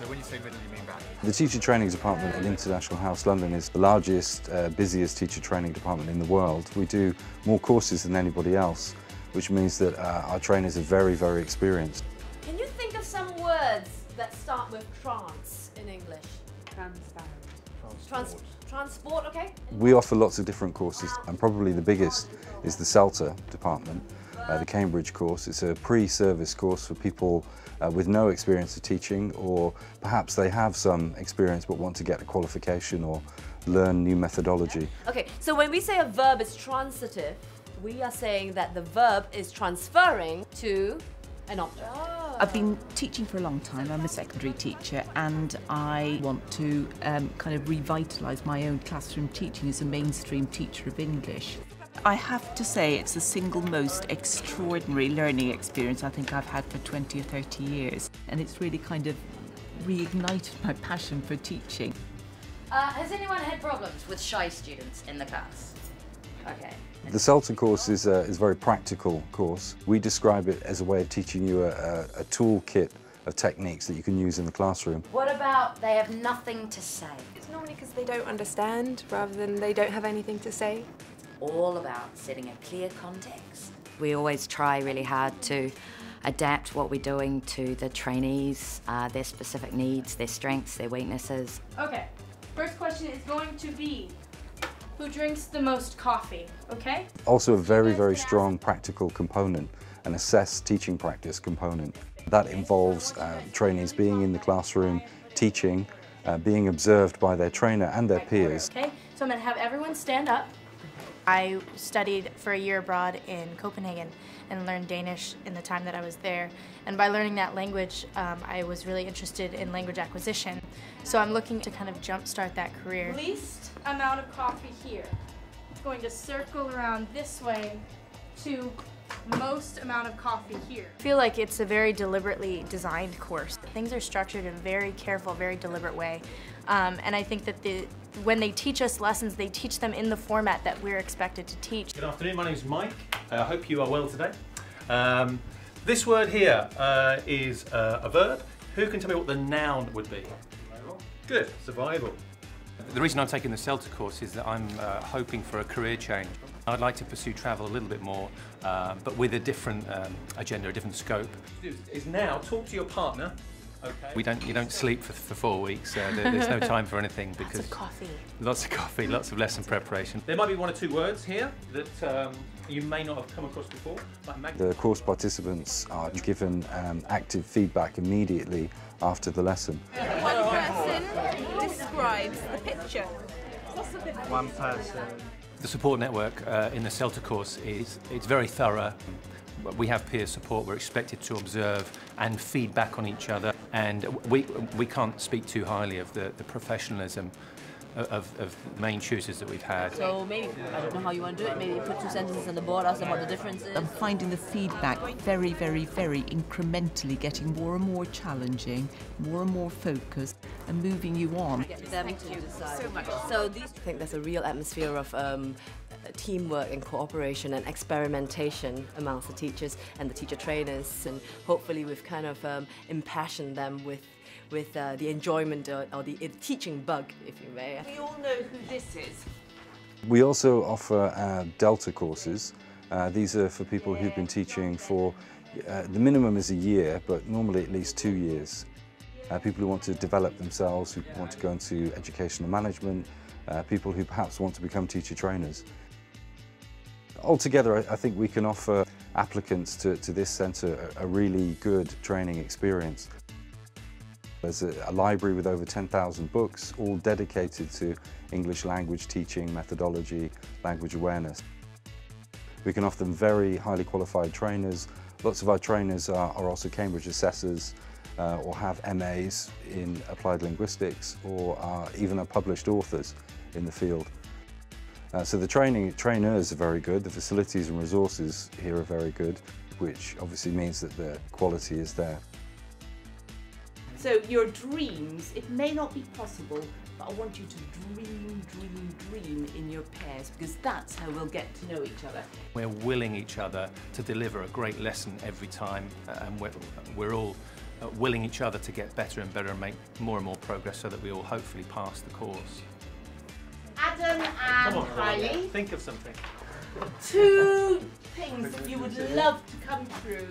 So when you say middle, you mean back? The Teacher Training Department at International House London is the largest, busiest teacher training department in the world. We do more courses than anybody else, which means that our trainers are very, very experienced. Can you think of some words that start with trans in English? Transport, okay. We offer lots of different courses, and probably the biggest is the CELTA department, the Cambridge course. It's a pre-service course for people with no experience of teaching, or perhaps they have some experience but want to get a qualification or learn new methodology. Okay, so when we say a verb is transitive, we are saying that the verb is transferring to an object. I've been teaching for a long time. I'm a secondary teacher, and I want to kind of revitalise my own classroom teaching as a mainstream teacher of English. I have to say it's the single most extraordinary learning experience I think I've had for 20 or 30 years, and it's really kind of reignited my passion for teaching. Has anyone had problems with shy students in the class? Okay. The CELTA course is a very practical course. We describe it as a way of teaching you a toolkit of techniques that you can use in the classroom. What about they have nothing to say? It's normally because they don't understand rather than they don't have anything to say. It's all about setting a clear context. We always try really hard to adapt what we're doing to the trainees, their specific needs, their strengths, their weaknesses. Okay, first question is going to be: who drinks the most coffee, okay? Also a very, very strong practical component, an assess teaching practice component. That involves trainees being in the classroom, teaching, being observed by their trainer and their peers. Okay, so I'm gonna have everyone stand up. I studied for a year abroad in Copenhagen and learned Danish in the time that I was there. And by learning that language, I was really interested in language acquisition. So I'm looking to kind of jumpstart that career. Least amount of coffee here. It's going to circle around this way to most amount of coffee here. I feel like it's a very deliberately designed course. Things are structured in a very careful, very deliberate way. And I think that when they teach us lessons, they teach them in the format that we're expected to teach. Good afternoon, my name is Mike. I hope you are well today. This word here is a verb. Who can tell me what the noun would be? Survival. Good, survival. The reason I'm taking the CELTA course is that I'm hoping for a career change. I'd like to pursue travel a little bit more, but with a different agenda, a different scope. Is now talk to your partner. Okay. You don't sleep for 4 weeks. There's no time for anything because lots of coffee. Lots of coffee, lots of lesson preparation. There might be one or two words here that you may not have come across before. Like the course participants are given active feedback immediately after the lesson. One person describes the picture. One person. The support network in the CELTA course it's very thorough. We have peer support, we're expected to observe and feedback on each other, and we can't speak too highly of the professionalism of main tutors that we've had. So maybe, I don't know how you want to do it, maybe put two sentences on the board, ask them what the difference is. I'm finding the feedback very, very, very incrementally getting more and more challenging, more and more focused, and moving you on. I think there's a real atmosphere of teamwork and cooperation and experimentation amongst the teachers and the teacher trainers, and hopefully we've kind of impassioned them with the enjoyment or the teaching bug, if you may. We all know who this is. We also offer Delta courses. These are for people who've been teaching for, the minimum is a year, but normally at least 2 years. People who want to develop themselves, who want to go into educational management, people who perhaps want to become teacher trainers. Altogether, I think we can offer applicants to this centre a really good training experience. There's a library with over 10,000 books, all dedicated to English language teaching, methodology, language awareness. We can offer them very highly qualified trainers. Lots of our trainers are also Cambridge assessors, or have MAs in applied linguistics, or even are published authors in the field. So the trainers are very good, the facilities and resources here are very good, which obviously means that the quality is there. So your dreams, it may not be possible, but I want you to dream in your pairs, because that's how we'll get to know each other. We're willing each other to deliver a great lesson every time, and we're all willing each other to get better and better and make more and more progress so that we all hopefully pass the course. Adam and Kylie, think of something. Two things that you would love to come through